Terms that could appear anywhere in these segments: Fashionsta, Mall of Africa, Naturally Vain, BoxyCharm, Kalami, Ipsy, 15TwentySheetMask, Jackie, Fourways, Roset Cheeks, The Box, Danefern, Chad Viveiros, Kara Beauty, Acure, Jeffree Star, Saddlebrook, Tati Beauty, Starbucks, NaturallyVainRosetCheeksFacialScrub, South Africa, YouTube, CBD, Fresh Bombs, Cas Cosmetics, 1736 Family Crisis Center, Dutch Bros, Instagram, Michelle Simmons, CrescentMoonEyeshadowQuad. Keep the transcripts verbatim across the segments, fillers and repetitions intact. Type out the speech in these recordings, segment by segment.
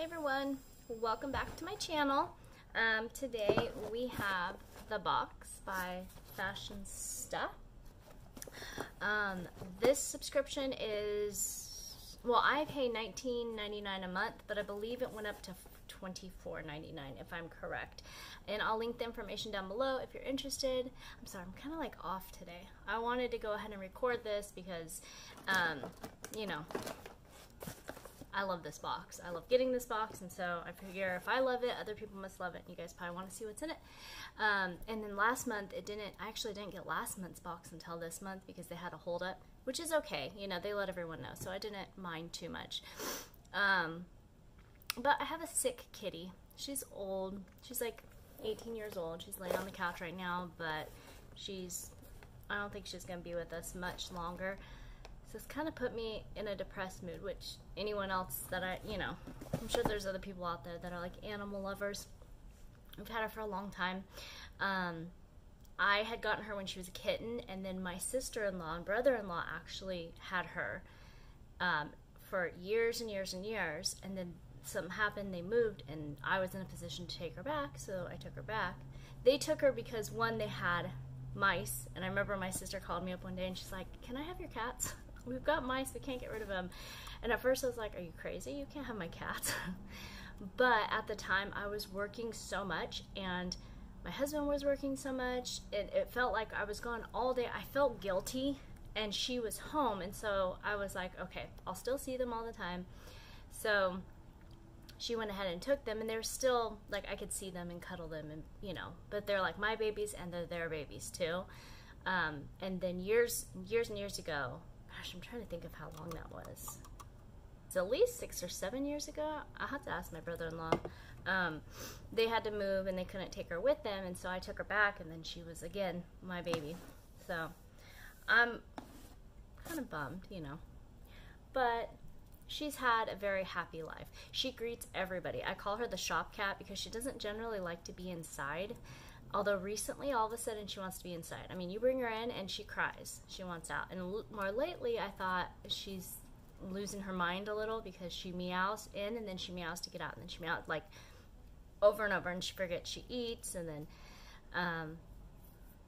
Hey everyone, welcome back to my channel. Um, today we have The Box by Fashionsta. Um, this subscription is, well, I pay nineteen ninety-nine a month, but I believe it went up to twenty-four ninety-nine if I'm correct. And I'll link the information down below if you're interested. I'm sorry, I'm kind of like off today. I wanted to go ahead and record this because, um, you know, I love this box. I love getting this box, and so I figure if I love it, other people must love it. You guys probably want to see what's in it. Um, and then last month, it didn't. I actually didn't get last month's box until this month because they had a hold up, which is okay. You know, they let everyone know, so I didn't mind too much. Um, but I have a sick kitty. She's old. She's like eighteen years old. She's laying on the couch right now, but she's. I don't think she's gonna be with us much longer. So it's kind of put me in a depressed mood, which anyone else that I, you know, I'm sure there's other people out there that are like animal lovers. We've had her for a long time. Um, I had gotten her when she was a kitten, and then my sister-in-law and brother-in-law actually had her um, for years and years and years, and then something happened, they moved, and I was in a position to take her back, so I took her back. They took her because, one, they had mice, and I remember my sister called me up one day, and she's like, "Can I have your cats? We've got mice, we can't get rid of them." And at first I was like, "Are you crazy? You can't have my cats." But at the time I was working so much, and my husband was working so much, it, it felt like I was gone all day. I felt guilty, and she was home, and so I was like, okay, I'll still see them all the time. So she went ahead and took them, and they're still, like, I could see them and cuddle them, and, you know, but they're like my babies, and they're their babies too. Um, and then years, years and years ago, gosh, I'm trying to think of how long that was. It's at least six or seven years ago. I have to ask my brother-in-law. Um, they had to move, and they couldn't take her with them, and so I took her back, and then she was, again, my baby. So I'm kind of bummed, you know. But she's had a very happy life. She greets everybody. I call her the shop cat because she doesn't generally like to be inside, although recently, all of a sudden, she wants to be inside. I mean, you bring her in, and she cries. She wants out. And more lately, I thought she's losing her mind a little because she meows in, and then she meows to get out, and then she meows, like, over and over, and she forgets she eats. And then, um,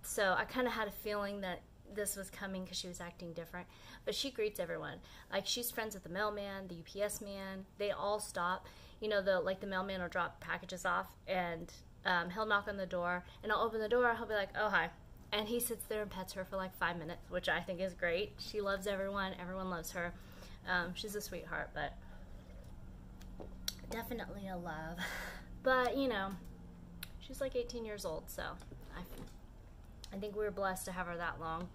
so I kind of had a feeling that this was coming because she was acting different. But she greets everyone. Like, she's friends with the mailman, the U P S man. They all stop. You know, the like, the mailman will drop packages off, and Um, he'll knock on the door, and I'll open the door, he'll be like, "Oh, hi," and he sits there and pets her for like five minutes, which I think is great. She loves everyone, everyone loves her. Um, she's a sweetheart, but definitely a love. But, you know, she's like eighteen years old, so I, I think we were blessed to have her that long.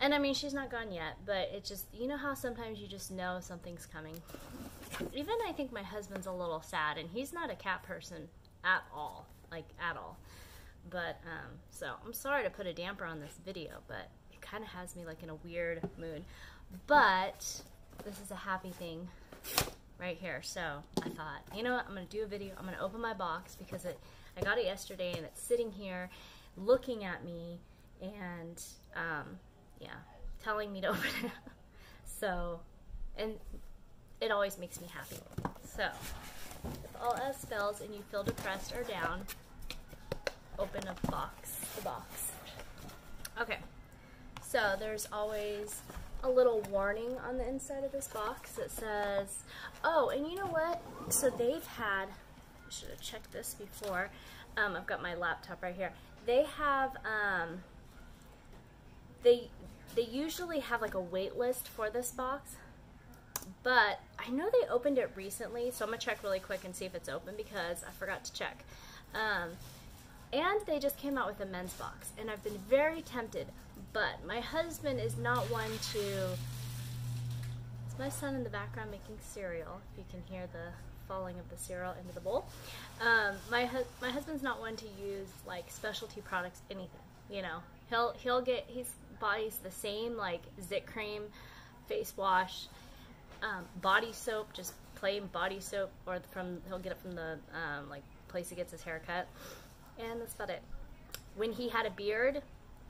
And I mean, she's not gone yet, but it just, you know how sometimes you just know something's coming. Even I think my husband's a little sad, and he's not a cat person at all, like at all. But um, so I'm sorry to put a damper on this video, but it kind of has me like in a weird mood. But this is a happy thing right here. So I thought, you know what, I'm gonna do a video. I'm gonna open my box because it, I got it yesterday, and it's sitting here looking at me, and um, yeah, telling me to open it. So, and it always makes me happy. So if all else fails and you feel depressed or down, open a box, the box. Okay, so there's always a little warning on the inside of this box that says, oh, and you know what? So they've had, I should have checked this before. Um, I've got my laptop right here. They have, um, they, they usually have like a wait list for this box. But I know they opened it recently, so I'm going to check really quick and see if it's open because I forgot to check. Um, and they just came out with a men's box, and I've been very tempted, but my husband is not one to... It's my son in the background making cereal, if you can hear the falling of the cereal into the bowl. Um, my, hu my husband's not one to use, like, specialty products, anything, you know. He'll, he'll get, his body's the same, like, zit cream, face wash, Um, body soap, just plain body soap, or from he'll get it from the um, like place he gets his haircut, and that's about it. When he had a beard,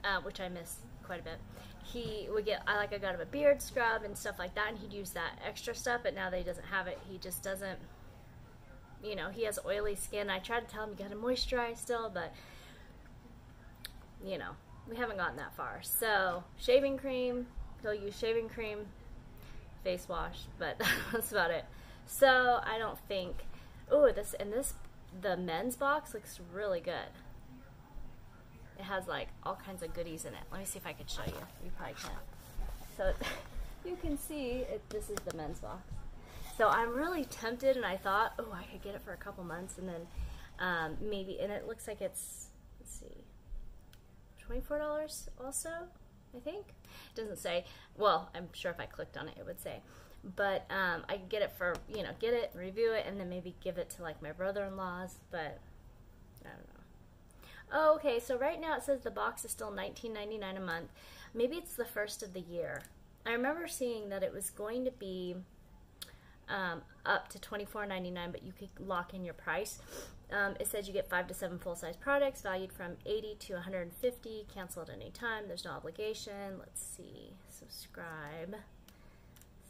uh, which I miss quite a bit, he would get I like I got him a beard scrub and stuff like that, and he'd use that extra stuff. But now that he doesn't have it, he just doesn't you know, he has oily skin. I try to tell him you gotta moisturize still, but you know, we haven't gotten that far. So shaving cream, he'll use shaving cream, face wash, but that's about it. So I don't think, oh, this, and this, the men's box looks really good. It has like all kinds of goodies in it. Let me see if I could show you. You probably can't. So you can see it, this is the men's box. So I'm really tempted, and I thought, oh, I could get it for a couple months, and then um, maybe, and it looks like it's, let's see, twenty-four dollars also, I think. It doesn't say. Well, I'm sure if I clicked on it, it would say. But um, I could get it for, you know, get it, review it, and then maybe give it to like my brother-in-law's, but I don't know. Oh, okay, so right now it says the box is still nineteen ninety-nine a month. Maybe it's the first of the year. I remember seeing that it was going to be um, up to twenty-four ninety-nine, but you could lock in your price. Um, it says you get five to seven full-size products valued from eighty to one hundred fifty, cancel at any time, there's no obligation. Let's see, subscribe.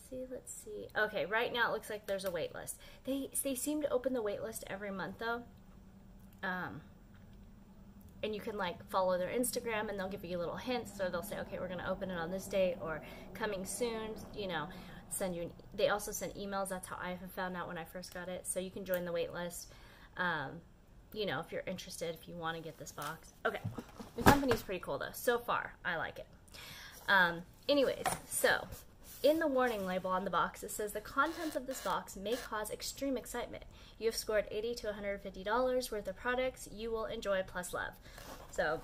See, let's see. Okay, right now it looks like there's a wait list. They, they seem to open the wait list every month though. Um, And you can like follow their Instagram, and they'll give you little hints, or they'll say, okay, we're gonna open it on this date, or coming soon, you know, send you an e they also send emails. That's how I have found out when I first got it. So you can join the wait list, um, you know, if you're interested, if you want to get this box. Okay, the company's pretty cool though. So far, I like it. Um, anyways, so in the warning label on the box, it says the contents of this box may cause extreme excitement. You have scored eighty to one hundred fifty dollars worth of products you will enjoy plus love. So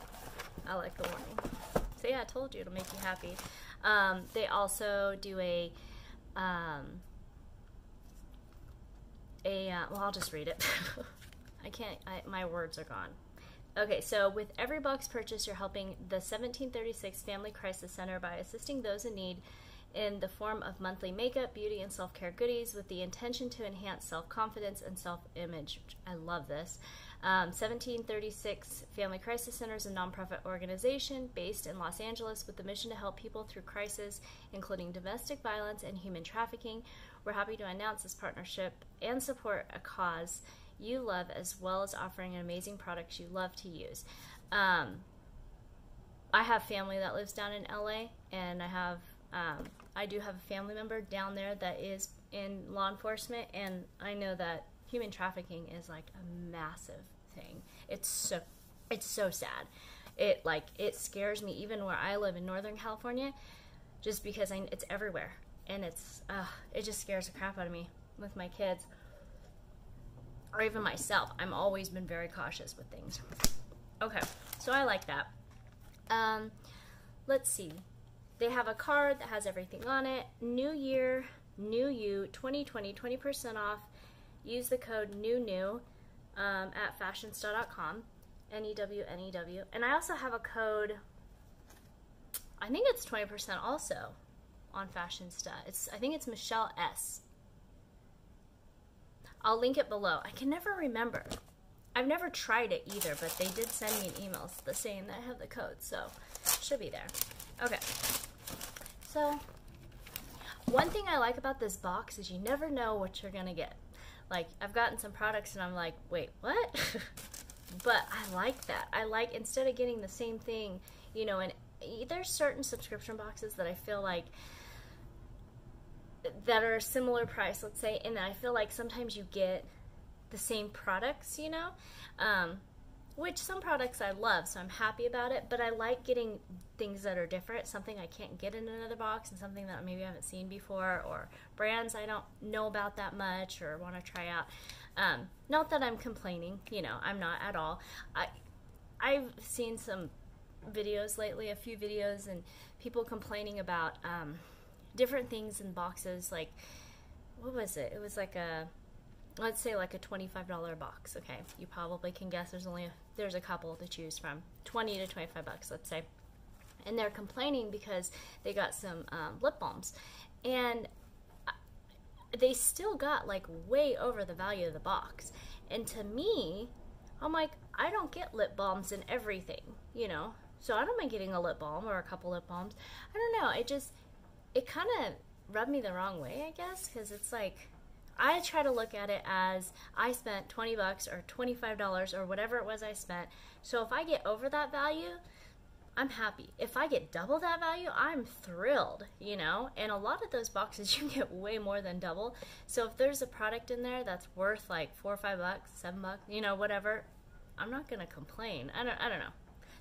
I like the warning. So yeah, I told you, it'll make you happy. Um, they also do a, um, a uh, well, I'll just read it. I can't, I, my words are gone. Okay, so with every box purchase, you're helping the seventeen thirty-six Family Crisis Center by assisting those in need in the form of monthly makeup, beauty, and self-care goodies with the intention to enhance self-confidence and self-image. I love this. Um, seventeen thirty-six Family Crisis Center is a nonprofit organization based in Los Angeles with the mission to help people through crisis, including domestic violence and human trafficking. We're happy to announce this partnership and support a cause you love, as well as offering amazing products you love to use. Um, I have family that lives down in L A, and I have Um, I do have a family member down there that is in law enforcement, and I know that human trafficking is like a massive thing. It's so, it's so sad. It like, it scares me even where I live in Northern California, just because I, it's everywhere, and it's, uh, it just scares the crap out of me with my kids or even myself. I'm always been very cautious with things. Okay. So I like that. Um, let's see. They have a card that has everything on it. New Year, New You, twenty twenty, twenty percent off. Use the code New New um, at Fashionsta dot com, N E W N E W. And I also have a code, I think it's twenty percent also on Fashionsta. It's, I think it's Michelle S. I'll link it below. I can never remember. I've never tried it either, but they did send me an email saying that I have the code, so it should be there. Okay, so one thing I like about this box is you never know what you're gonna get. Like, I've gotten some products and I'm like, wait, what? But I like that. I like, instead of getting the same thing, you know, and there's certain subscription boxes that I feel like that are similar price, let's say, and I feel like sometimes you get the same products, you know? Um, which some products I love, so I'm happy about it, but I like getting things that are different, something I can't get in another box, and something that maybe I haven't seen before, or brands I don't know about that much or want to try out. Um, not that I'm complaining, you know, I'm not at all. I, I've seen some videos lately, a few videos, and people complaining about um, different things in boxes, like, what was it? It was like a... let's say like a twenty-five dollar box, okay? You probably can guess there's only, a, there's a couple to choose from. twenty to twenty-five bucks, let's say. And they're complaining because they got some um, lip balms. And they still got like way over the value of the box. And to me, I'm like, I don't get lip balms in everything, you know? So I don't mind getting a lip balm or a couple lip balms. I don't know, it just, it kind of rubbed me the wrong way, I guess, because it's like, I try to look at it as I spent twenty bucks or twenty-five dollars or whatever it was I spent. So if I get over that value, I'm happy. If I get double that value, I'm thrilled, you know? And a lot of those boxes, you get way more than double. So if there's a product in there that's worth like four or five bucks, seven bucks, you know, whatever, I'm not gonna complain. I don't, I don't know.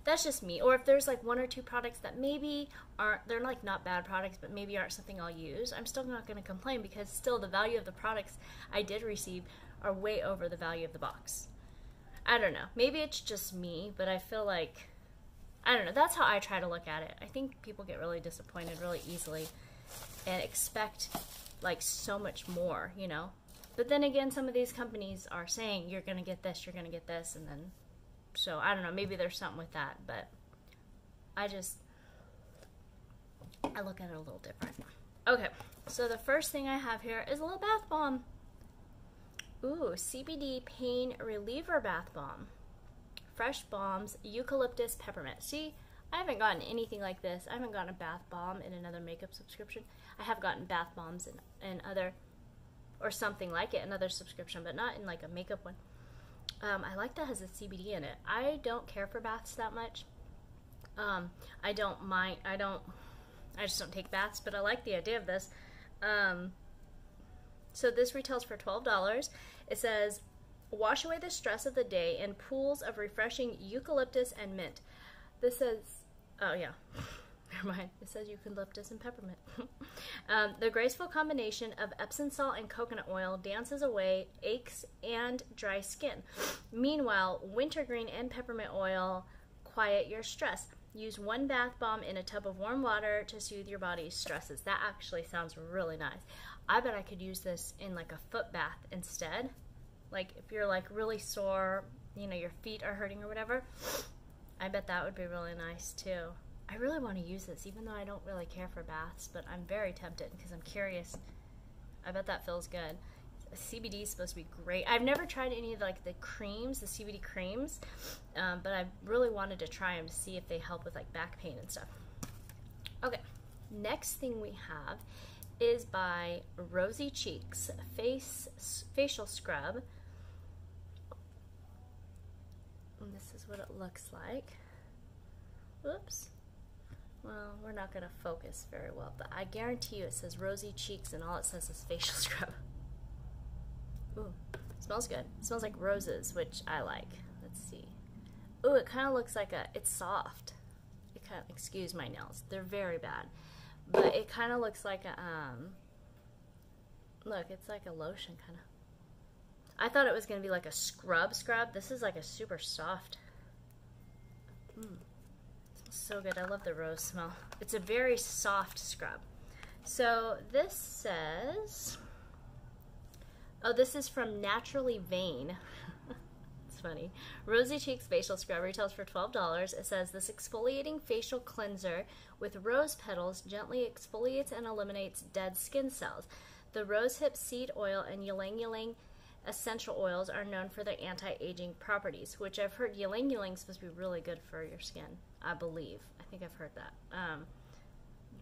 That's just me. Or if there's like one or two products that maybe aren't, they're like not bad products, but maybe aren't something I'll use, I'm still not gonna complain because still the value of the products I did receive are way over the value of the box. I don't know. Maybe it's just me, but I feel like, I don't know, that's how I try to look at it. I think people get really disappointed really easily and expect like so much more, you know? But then again, some of these companies are saying you're gonna get this, you're gonna get this, and then, so I don't know, maybe there's something with that, but I just, I look at it a little different. Okay, so the first thing I have here is a little bath bomb. Ooh, C B D Pain Reliever Bath Bomb. Fresh Bombs Eucalyptus Peppermint. See, I haven't gotten anything like this. I haven't gotten a bath bomb in another makeup subscription. I have gotten bath bombs in, in other, or something like it, another subscription, but not in like a makeup one. Um, I like that has a C B D in it. I don't care for baths that much. Um, I don't mind, I don't, I just don't take baths, but I like the idea of this. Um, so this retails for twelve dollars. It says, wash away the stress of the day in pools of refreshing eucalyptus and mint. This says, oh yeah, never mind. It says eucalyptus and peppermint. um, the graceful combination of Epsom salt and coconut oil dances away aches and dry skin. Meanwhile, wintergreen and peppermint oil quiet your stress. Use one bath bomb in a tub of warm water to soothe your body's stresses. That actually sounds really nice. I bet I could use this in like a foot bath instead. Like if you're like really sore, you know, your feet are hurting or whatever, I bet that would be really nice too. I really want to use this even though I don't really care for baths, but I'm very tempted because I'm curious. I bet that feels good. C B D is supposed to be great. I've never tried any of the, like the creams, the C B D creams, um, but I really wanted to try them to see if they help with like back pain and stuff. Okay, next thing we have is by Rosy Cheeks Face Facial Scrub. And this is what it looks like. Whoops. Well, we're not going to focus very well, but I guarantee you it says rosy cheeks and all it says is facial scrub. Ooh, it smells good. It smells like roses, which I like. Let's see. Ooh, it kind of looks like a, it's soft. It kind of, excuse my nails, they're very bad. But it kind of looks like a, um, look, it's like a lotion kind of. I thought it was going to be like a scrub scrub. This is like a super soft. Mm. So good. I love the rose smell. It's a very soft scrub. So this says, oh, this is from Naturally Vain. It's funny. Rosy Cheeks Facial Scrub retails for twelve dollars. It says this exfoliating facial cleanser with rose petals gently exfoliates and eliminates dead skin cells. The rosehip seed oil and ylang ylang essential oils are known for their anti-aging properties, which I've heard ylang ylang is supposed to be really good for your skin, I believe. I think I've heard that. Um,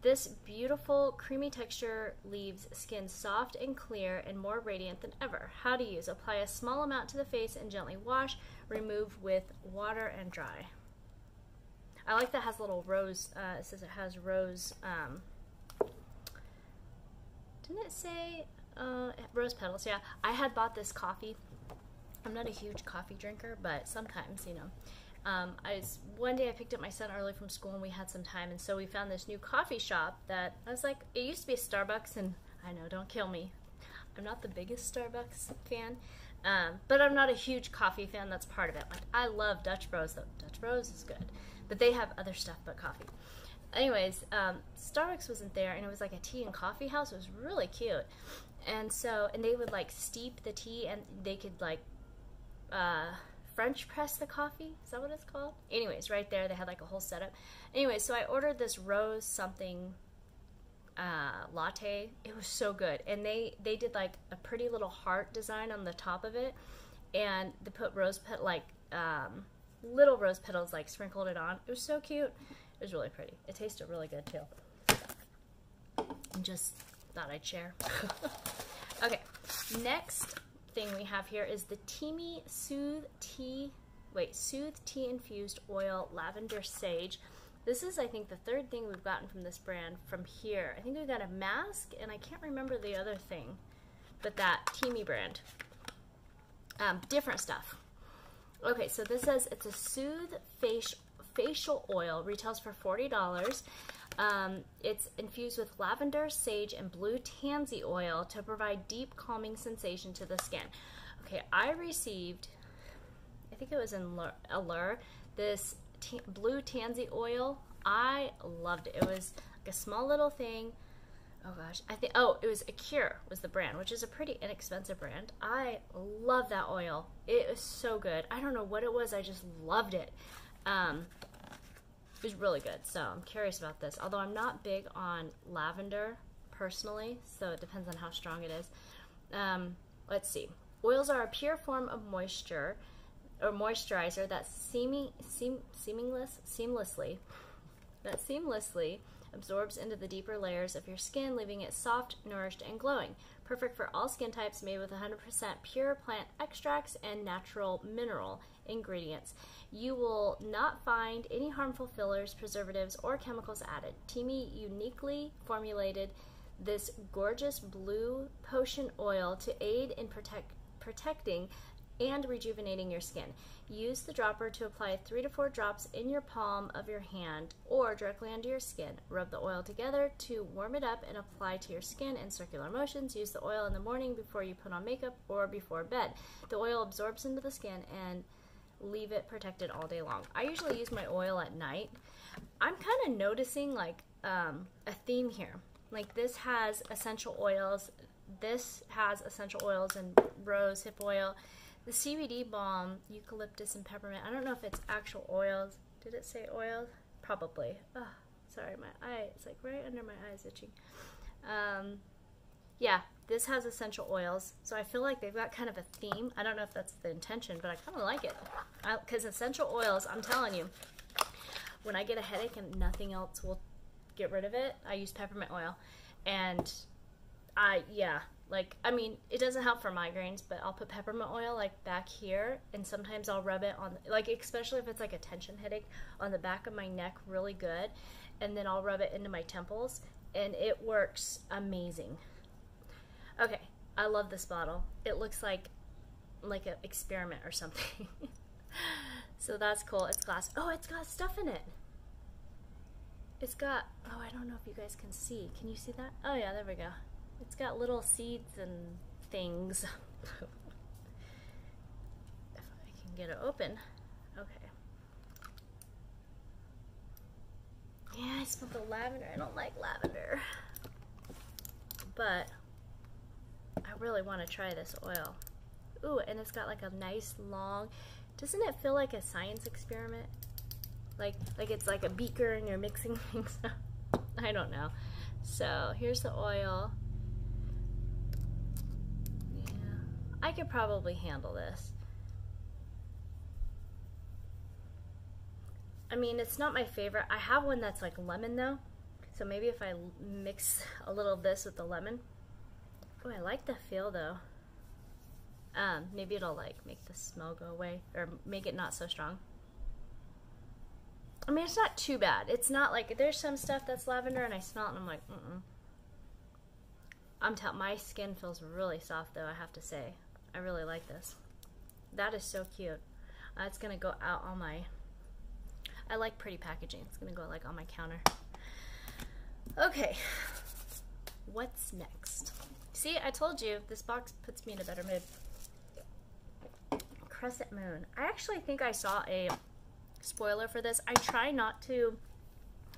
this beautiful creamy texture leaves skin soft and clear and more radiant than ever. How to use? Apply a small amount to the face and gently wash. Remove with water and dry. I like that it has a little rose, uh, it says it has rose, um, didn't it say uh, rose petals? Yeah, I had bought this coffee. I'm not a huge coffee drinker, but sometimes, you know. Um, I was, one day I picked up my son early from school and we had some time, and so we found this new coffee shop that I was like, it used to be a Starbucks, and I know, don't kill me, I'm not the biggest Starbucks fan, um, but I'm not a huge coffee fan. That's part of it. Like, I love Dutch Bros though. Dutch Bros is good, but they have other stuff but coffee. Anyways, um, Starbucks wasn't there, and it was like a tea and coffee house. It was really cute, and so, and they would like steep the tea, and they could like, uh, French press the coffee, is that what it's called? Anyways, right there, they had like a whole setup. Anyway, so I ordered this rose something uh, latte. It was so good. And they, they did like a pretty little heart design on the top of it. And they put rose pet like um, little rose petals, like sprinkled it on. It was so cute. It was really pretty. It tasted really good too. I just thought I'd share. Okay, Next thing we have here is the Teami Soothe Tea, wait, Soothe Tea Infused Oil Lavender Sage. This is, I think, the third thing we've gotten from this brand from here. I think we've got a mask, and I can't remember the other thing, but that Teami brand. Um, different stuff. Okay, so this says it's a Soothe Facial Facial oil, retails for forty dollars. Um, it's infused with lavender, sage, and blue tansy oil to provide deep calming sensation to the skin. Okay, I received, I think it was in Allure, this ta blue tansy oil. I loved it. It was like a small little thing. Oh gosh, I think, oh, it was Acure was the brand, which is a pretty inexpensive brand. I love that oil. It was so good. I don't know what it was. I just loved it. Um, it was really good, so I'm curious about this. Although I'm not big on lavender personally, so it depends on how strong it is. Um, let's see. Oils are a pure form of moisture or moisturizer that seeming seam seamless seamlessly that seamlessly absorbs into the deeper layers of your skin, leaving it soft, nourished, and glowing. Perfect for all skin types, made with one hundred percent pure plant extracts and natural mineral ingredients. You will not find any harmful fillers, preservatives, or chemicals added. Teami uniquely formulated this gorgeous blue potion oil to aid in protect, protecting and rejuvenating your skin. Use the dropper to apply three to four drops in your palm of your hand or directly onto your skin. Rub the oil together to warm it up and apply to your skin in circular motions. Use the oil in the morning before you put on makeup or before bed. The oil absorbs into the skin and leave it protected all day long. I usually use my oil at night. I'm kind of noticing like um, a theme here. Like this has essential oils. This has essential oils and rose hip oil. The C B D balm, eucalyptus and peppermint. I don't know if it's actual oils. Did it say oils? Probably. Oh, sorry, my eye. It's like right under my eyes itching. Um, yeah, this has essential oils. So I feel like they've got kind of a theme. I don't know if that's the intention, but I kind of like it. Because essential oils, I'm telling you, when I get a headache and nothing else will get rid of it, I use peppermint oil. And I, yeah. Like, I mean, it doesn't help for migraines, but I'll put peppermint oil, like, back here, and sometimes I'll rub it on, like, especially if it's, like, a tension headache, on the back of my neck really good, and then I'll rub it into my temples, and it works amazing. Okay, I love this bottle. It looks like, like an experiment or something. So that's cool. It's glass. Oh, it's got stuff in it. It's got, oh, I don't know if you guys can see. Can you see that? Oh, yeah, there we go. It's got little seeds and things. If I can get it open. Okay. Yeah, I smelled the lavender. I don't like lavender. But I really want to try this oil. Ooh, and it's got like a nice long, doesn't it feel like a science experiment? Like, like it's like a beaker and you're mixing things up. I don't know. So here's the oil. I could probably handle this. I mean, it's not my favorite. I have one that's like lemon though. So maybe if I mix a little of this with the lemon. Oh, I like the feel though. Um, maybe it'll like make the smell go away or make it not so strong. I mean, it's not too bad. It's not like, there's some stuff that's lavender and I smell it and I'm like, mm-mm. I'm telling, my skin feels really soft though, I have to say. I really like this. That is so cute. Uh, it's gonna go out on my, I like pretty packaging. It's gonna go like on my counter. Okay, what's next? See, I told you, this box puts me in a better mood. Crescent Moon. I actually think I saw a spoiler for this. I try not to,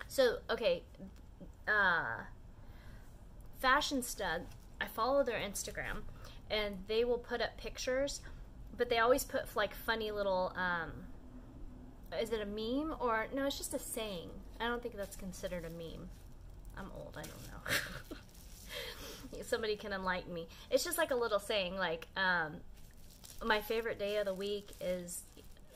so, okay, uh, Fashionsta, I follow their Instagram, and they will put up pictures, but they always put like funny little, um, is it a meme or, no, it's just a saying. I don't think that's considered a meme. I'm old, I don't know. Somebody can enlighten me. It's just like a little saying, like, um, my favorite day of the week is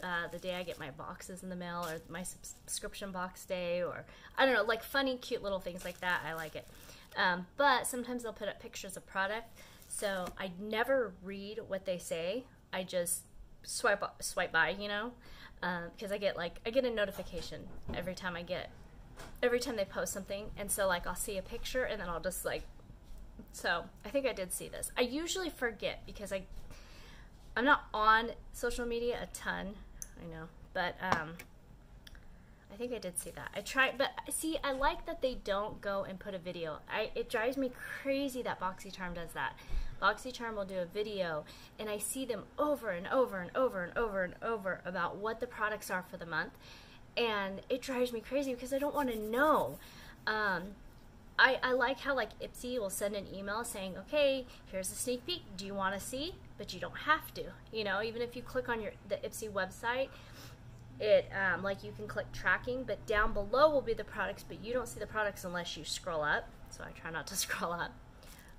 uh, the day I get my boxes in the mail, or my subscription box day, or, I don't know, like funny, cute little things like that. I like it. Um, but sometimes they'll put up pictures of product. So I never read what they say. I just swipe swipe by, you know, because um, I get like I get a notification every time I get every time they post something, and so like I'll see a picture and then I'll just like. So I think I did see this. I usually forget because I I'm not on social media a ton. I know, but um, I think I did see that. I try, but see, I like that they don't go and put a video. I it drives me crazy that BoxyCharm does that. BoxyCharm will do a video, and I see them over and over and over and over and over about what the products are for the month, and it drives me crazy because I don't want to know. Um, I, I like how like Ipsy will send an email saying, okay, here's a sneak peek, do you want to see? But you don't have to, you know, even if you click on your the Ipsy website, it um, like you can click tracking, but down below will be the products, but you don't see the products unless you scroll up, so I try not to scroll up.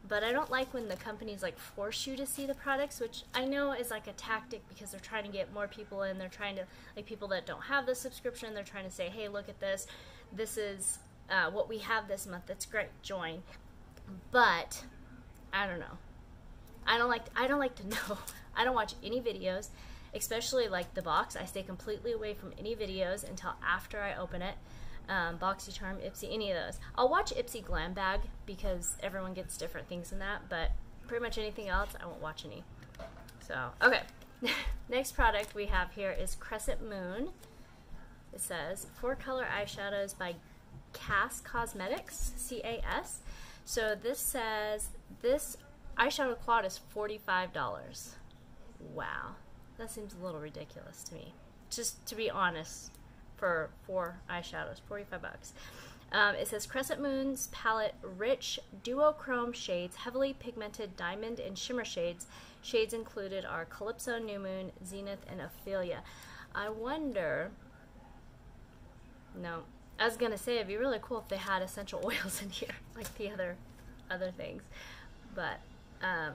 But I don't like when the companies like force you to see the products, which I know is like a tactic because they're trying to get more people in. They're trying to, like people that don't have the subscription, they're trying to say, hey, look at this. This is uh, what we have this month. That's great. Join. But I don't know. I don't like, I don't like to know. I don't watch any videos, especially like The Box. I stay completely away from any videos until after I open it. Um, BoxyCharm, Ipsy, any of those. I'll watch Ipsy Glam Bag because everyone gets different things in that, but pretty much anything else, I won't watch any. So, okay. Next product we have here is Crescent Moon. It says, four color eyeshadows by Cas Cosmetics, C A S. So this says, this eyeshadow quad is forty-five dollars. Wow. That seems a little ridiculous to me. Just to be honest. For four eyeshadows, forty-five bucks. Um, it says Crescent Moon's palette, rich duochrome shades, heavily pigmented diamond and shimmer shades. Shades included are Calypso, New Moon, Zenith, and Ophelia. I wonder, no, I was gonna say it'd be really cool if they had essential oils in here, like the other, other things. But, um,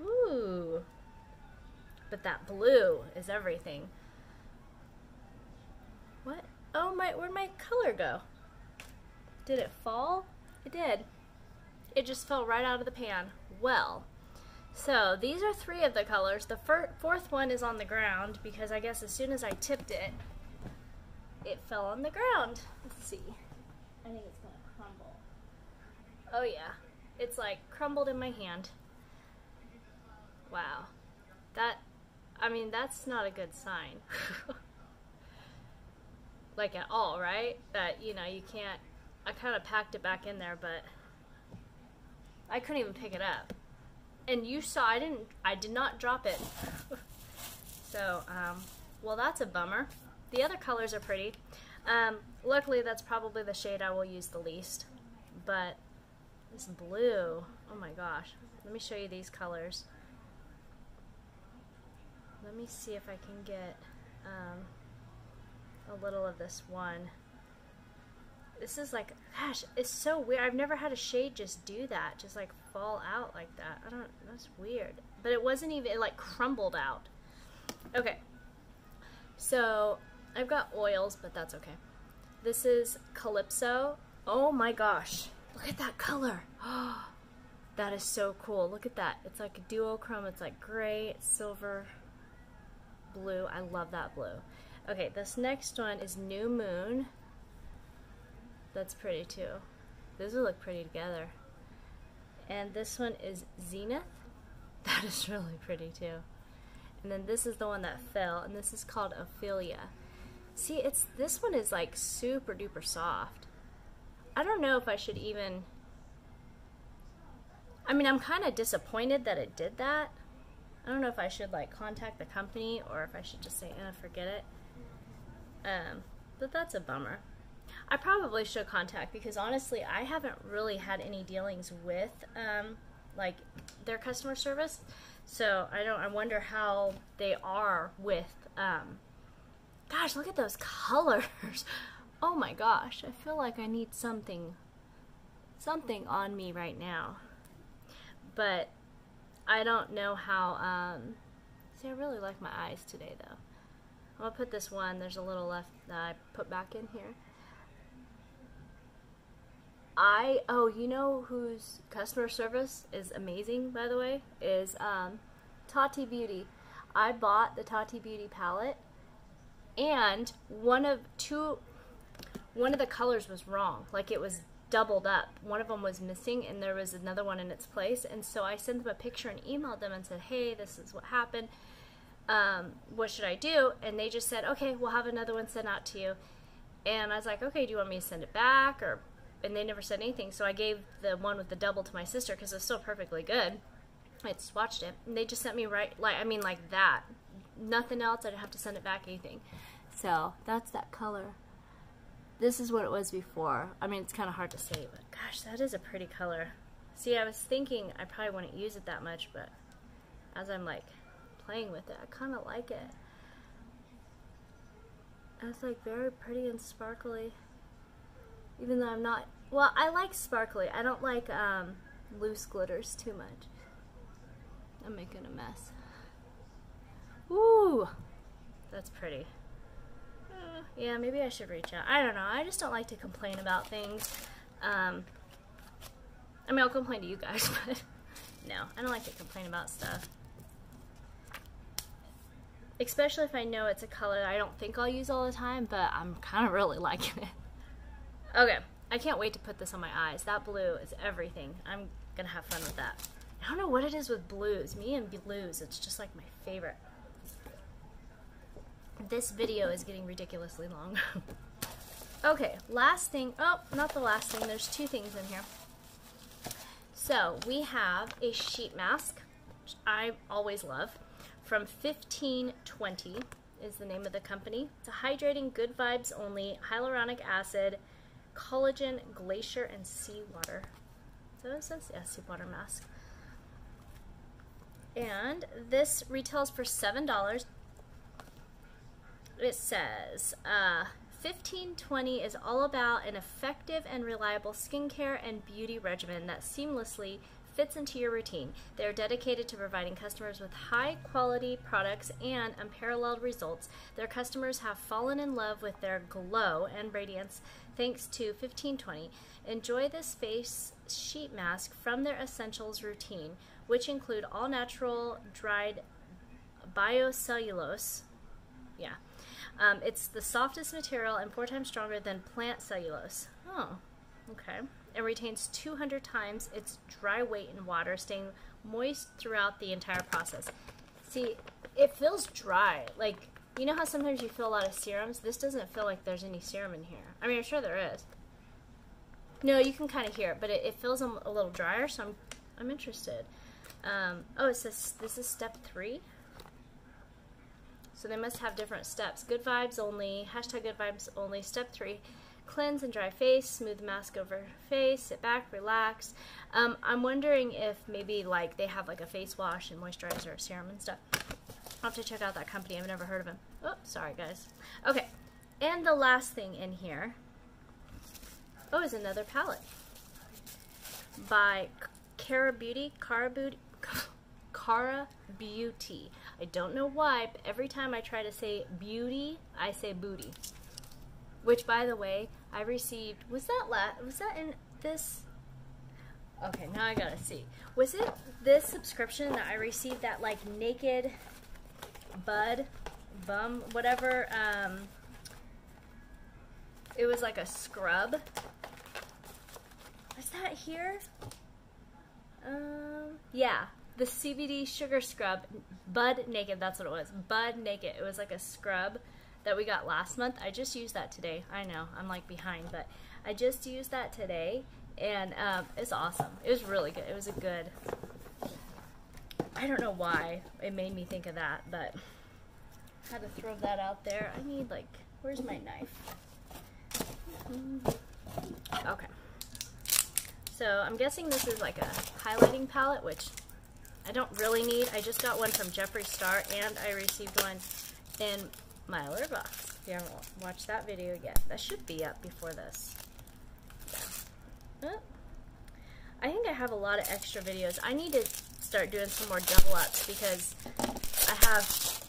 ooh, but that blue is everything. What? Oh my, where'd my color go? Did it fall? It did. It just fell right out of the pan. Well, so these are three of the colors. The fir fourth one is on the ground because I guess as soon as I tipped it, it fell on the ground. Let's see. I think it's gonna crumble. Oh yeah. It's like crumbled in my hand. Wow. That, I mean, that's not a good sign. Like at all, right? That, you know, you can't, I kind of packed it back in there, but I couldn't even pick it up. And you saw, I didn't, I did not drop it. So, um, well, that's a bummer. The other colors are pretty. Um, luckily, that's probably the shade I will use the least. But this blue, oh my gosh. Let me show you these colors. Let me see if I can get, um, a little of this one. This is like, gosh, it's so weird. I've never had a shade just do that, just like fall out like that. I don't, that's weird. But it wasn't even, it like crumbled out. Okay, so I've got oils, but that's okay. This is Calypso. Oh my gosh, look at that color. Oh, that is so cool. Look at that. It's like a duochrome. It's like gray, silver, blue. I love that blue. Okay, this next one is New Moon. That's pretty too. Those will look pretty together. And this one is Zenith. That is really pretty too. And then this is the one that fell, and this is called Ophelia. See, it's this one is like super duper soft. I don't know if I should even, I mean, I'm kind of disappointed that it did that. I don't know if I should like contact the company or if I should just say, eh, forget it. Um, but that's a bummer. I probably should contact because honestly, I haven't really had any dealings with um, like their customer service, so I don't. I wonder how they are with. Um, gosh, look at those colors! Oh my gosh, I feel like I need something, something on me right now. But I don't know how. Um, see, I really like my eyes today, though. I'm gonna put this one, there's a little left that I put back in here. I, oh, you know whose customer service is amazing, by the way, is um, Tati Beauty. I bought the Tati Beauty palette, and one of two, one of the colors was wrong. Like, it was doubled up. One of them was missing, and there was another one in its place. And so I sent them a picture and emailed them and said, hey, this is what happened. Um, what should I do? And they just said, okay, we'll have another one sent out to you. And I was like, okay, do you want me to send it back? Or, and they never said anything. So I gave the one with the double to my sister because it was still perfectly good. I had swatched it. And they just sent me right, like, I mean, like that. Nothing else. I didn't have to send it back, anything. So that's that color. This is what it was before. I mean, it's kind of hard to say, but gosh, that is a pretty color. See, I was thinking I probably wouldn't use it that much, but as I'm like playing with it, I kind of like it. It's like very pretty and sparkly. Even though I'm not, well, I like sparkly. I don't like um, loose glitters too much. I'm making a mess. Ooh, that's pretty. Yeah, maybe I should reach out. I don't know. I just don't like to complain about things. Um, I mean, I'll complain to you guys, but no, I don't like to complain about stuff. Especially if I know it's a color that I don't think I'll use all the time, but I'm kind of really liking it. Okay, I can't wait to put this on my eyes. That blue is everything. I'm going to have fun with that. I don't know what it is with blues. Me and blues, it's just like my favorite. This video is getting ridiculously long. Okay, last thing. Oh, not the last thing. There's two things in here. So, we have a sheet mask, which I always love, from fifteen twenty is the name of the company. It's a hydrating, good vibes only, hyaluronic acid, collagen, glacier, and seawater. So, it says, yeah, seawater mask. And this retails for seven dollars. It says, uh, fifteen twenty is all about an effective and reliable skincare and beauty regimen that seamlessly fits into your routine. They're dedicated to providing customers with high-quality products and unparalleled results. Their customers have fallen in love with their glow and radiance thanks to fifteen twenty. Enjoy this face sheet mask from their essentials routine, which include all-natural dried biocellulose. Yeah. Um, it's the softest material and four times stronger than plant cellulose. Oh, okay. It retains two hundred times its dry weight in water, staying moist throughout the entire process. See, it feels dry. Like, you know how sometimes you feel a lot of serums? This doesn't feel like there's any serum in here. I mean, I'm sure there is. No, you can kind of hear it, but it, it feels a, a little drier, so I'm, I'm interested. Um, oh, it says this is step three. So they must have different steps. Good vibes only, hashtag good vibes only. Step three, cleanse and dry face, smooth mask over face, sit back, relax. Um, I'm wondering if maybe like they have like a face wash and moisturizer, serum and stuff. I'll have to check out that company. I've never heard of them. Oh, sorry guys. Okay, and the last thing in here, oh, is another palette by Kara Beauty, Kara Beauty, Kara Beauty. I don't know why, but every time I try to say beauty, I say booty. Which, by the way, I received, was that la- was that in this? Okay, now I gotta see. Was it this subscription that I received that like naked bud, bum, whatever, um, it was like a scrub? Was that here? Um, yeah. The C B D sugar scrub, Bud Naked, that's what it was, Bud Naked. It was like a scrub that we got last month. I just used that today. I know, I'm like behind, but I just used that today, and um, it's awesome. It was really good. It was a good, I don't know why it made me think of that, but I had to throw that out there. I need, like, where's my knife? Okay. So I'm guessing this is like a highlighting palette, which I don't really need. I just got one from Jeffree Star, and I received one in my order box. If you haven't watched that video yet, that should be up before this. Yeah. Oh. I think I have a lot of extra videos. I need to start doing some more double ups because I have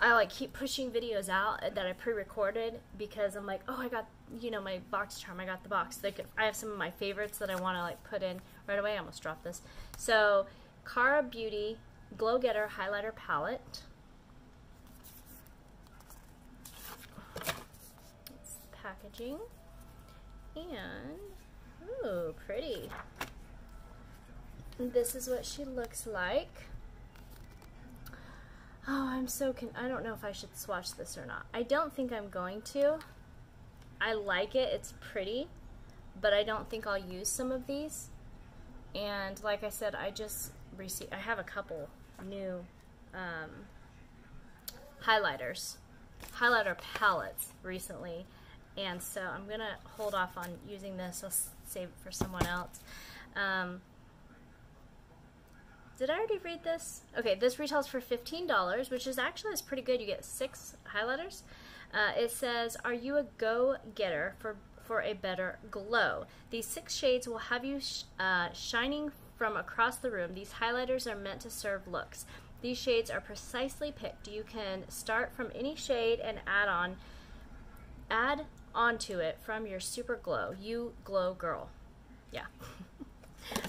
I like keep pushing videos out that I pre-recorded because I'm like, oh, I got, you know, my BoxyCharm, I got the box. Like, I have some of my favorites that I want to like put in right away. I almost dropped this. So Kara Beauty Glow Getter Highlighter Palette. It's the packaging. And, ooh, pretty. This is what she looks like. Oh, I'm so con- I don't know if I should swatch this or not. I don't think I'm going to. I like it, it's pretty, but I don't think I'll use some of these. And like I said, I just received, I have a couple new um, highlighters, highlighter palettes recently. And so I'm gonna hold off on using this. I'll save it for someone else. Um, Did I already read this? Okay, this retails for fifteen dollars, which is actually is pretty good. You get six highlighters. Uh, it says, are you a go-getter for, for a better glow? These six shades will have you sh uh, shining from across the room. These highlighters are meant to serve looks. These shades are precisely picked. You can start from any shade and add on, add onto it from your super glow. You glow girl. Yeah.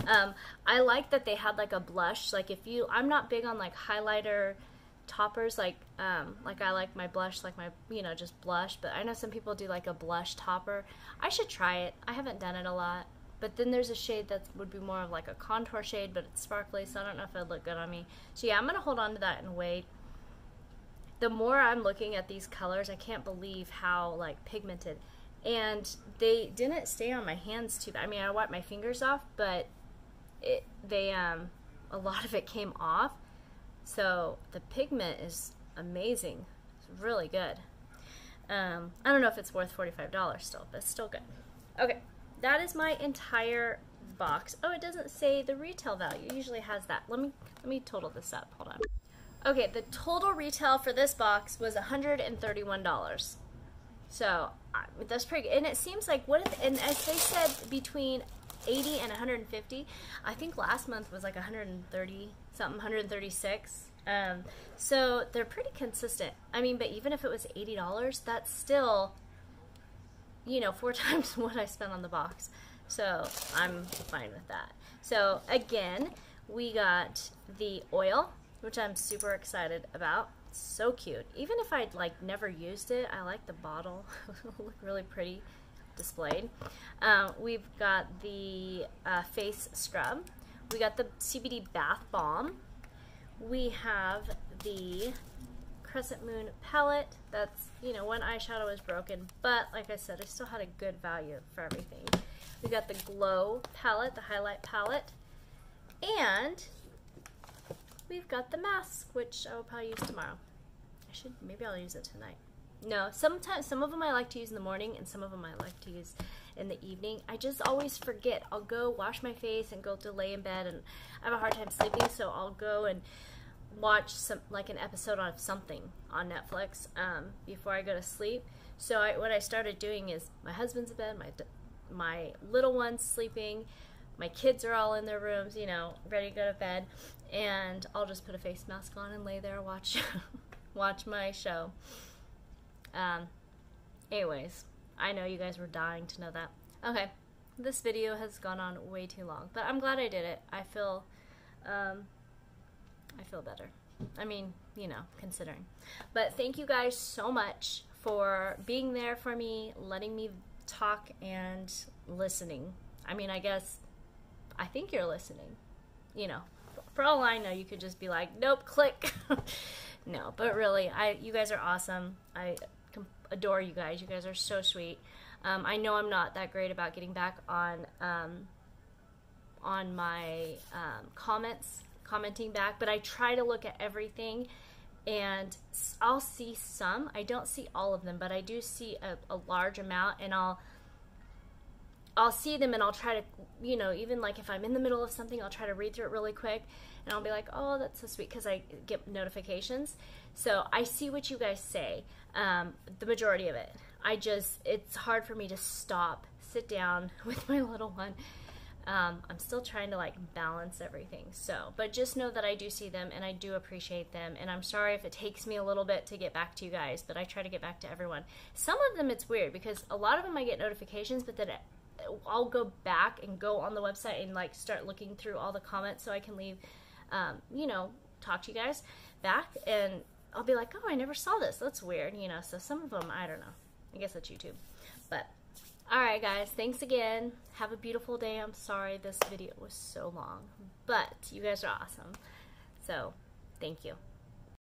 Um, I like that they had like a blush. Like if you, I'm not big on like highlighter toppers. Like, um, like I like my blush, like my, you know, just blush. But I know some people do like a blush topper. I should try it. I haven't done it a lot. But then there's a shade that would be more of like a contour shade, but it's sparkly, so I don't know if it'd look good on me. So yeah, I'm gonna hold on to that and wait. The more I'm looking at these colors, I can't believe how like pigmented. And they didn't stay on my hands too bad. I mean, I wiped my fingers off, but it, they, um, a lot of it came off. So the pigment is amazing. It's really good. Um, I don't know if it's worth forty-five dollars still, but it's still good. Okay, that is my entire box. Oh, it doesn't say the retail value. It usually has that. Let me, let me total this up. Hold on. Okay, the total retail for this box was one hundred thirty-one dollars. So that's pretty good. And it seems like, what if, and as they said, between eighty and one hundred fifty, I think last month was like one hundred thirty something, one hundred thirty-six. Um, so they're pretty consistent. I mean, but even if it was eighty dollars, that's still, you know, four times what I spent on the box. So I'm fine with that. So again, we got the oil, which I'm super excited about. So cute. Even if I'd like never used it, I like the bottle. Look really pretty displayed. Uh, we've got the uh, face scrub. We got the C B D bath bomb. We have the Crescent Moon palette. That's, you know, one eyeshadow is broken, but like I said, I still had a good value for everything. We got the glow palette, the highlight palette, and we've got the mask, which I will probably use tomorrow. I should, maybe I'll use it tonight. No, sometimes, some of them I like to use in the morning and some of them I like to use in the evening. I just always forget. I'll go wash my face and go to lay in bed, and I have a hard time sleeping, so I'll go and watch some, like an episode of something on Netflix um, before I go to sleep. So I, what I started doing is my husband's in bed, my, my little one's sleeping, my kids are all in their rooms, you know, ready to go to bed, and I'll just put a face mask on and lay there and watch, watch my show. Um, anyways, I know you guys were dying to know that. Okay, this video has gone on way too long, but I'm glad I did it. I feel, um, I feel better. I mean, you know, considering. But thank you guys so much for being there for me, letting me talk and listening. I mean, I guess, I think you're listening, you know. For all I know, you could just be like, nope, click. No, but really, I you guys are awesome. I adore you guys. You guys are so sweet. Um, I know I'm not that great about getting back on um, on my um, comments, commenting back, but I try to look at everything, and I'll see some. I don't see all of them, but I do see a, a large amount, and I'll I'll see them and I'll try to, you know, even like if I'm in the middle of something, I'll try to read through it really quick, and I'll be like, oh, that's so sweet, because I get notifications. So I see what you guys say, um, the majority of it. I just, it's hard for me to stop, sit down with my little one Um, I'm still trying to like balance everything. So, but just know that I do see them and I do appreciate them. And I'm sorry if it takes me a little bit to get back to you guys, but I try to get back to everyone. Some of them it's weird because a lot of them I get notifications, but then I'll go back and go on the website and like start looking through all the comments so I can leave, um, you know, talk to you guys back, and I'll be like, oh, I never saw this. That's weird. You know, so some of them, I don't know. I guess that's YouTube, but alright guys, thanks again. Have a beautiful day. I'm sorry this video was so long, but you guys are awesome. So, thank you.